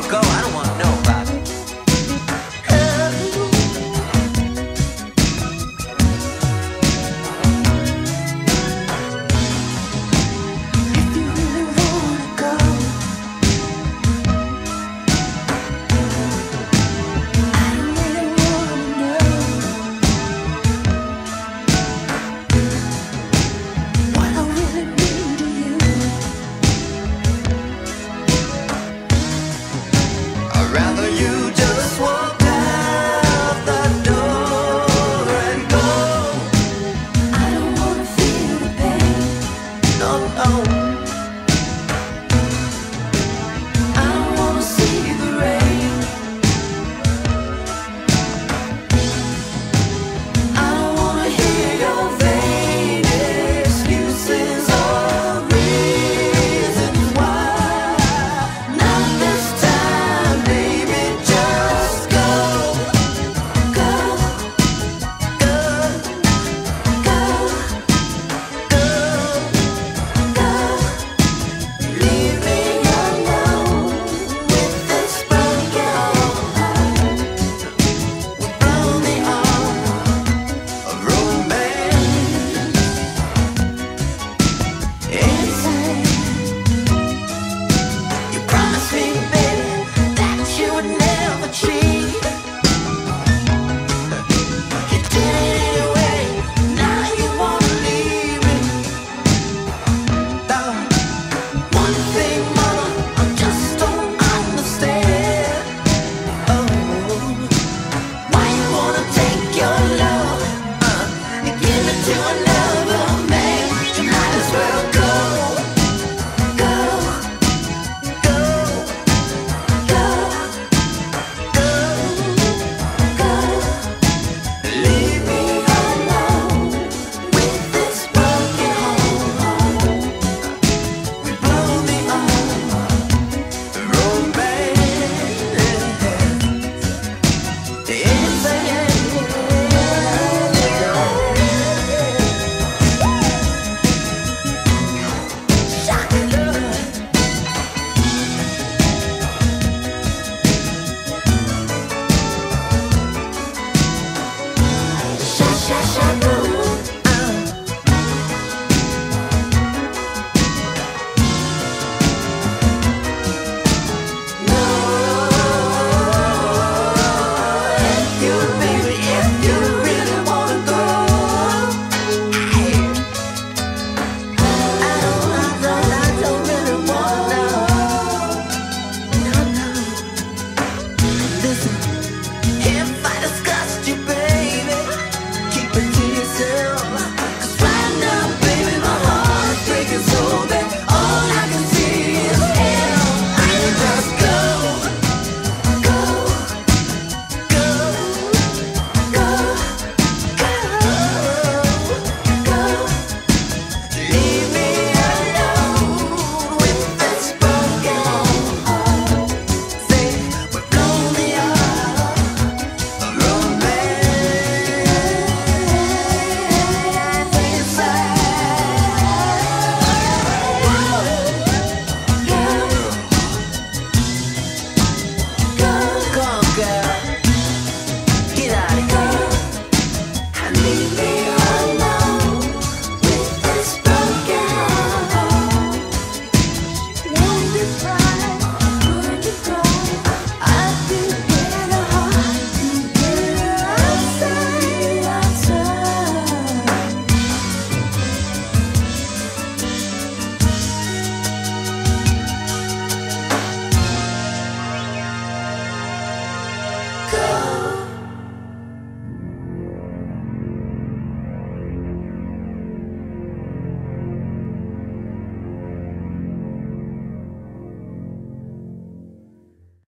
gonna go, I don't wanna know about it. Oh,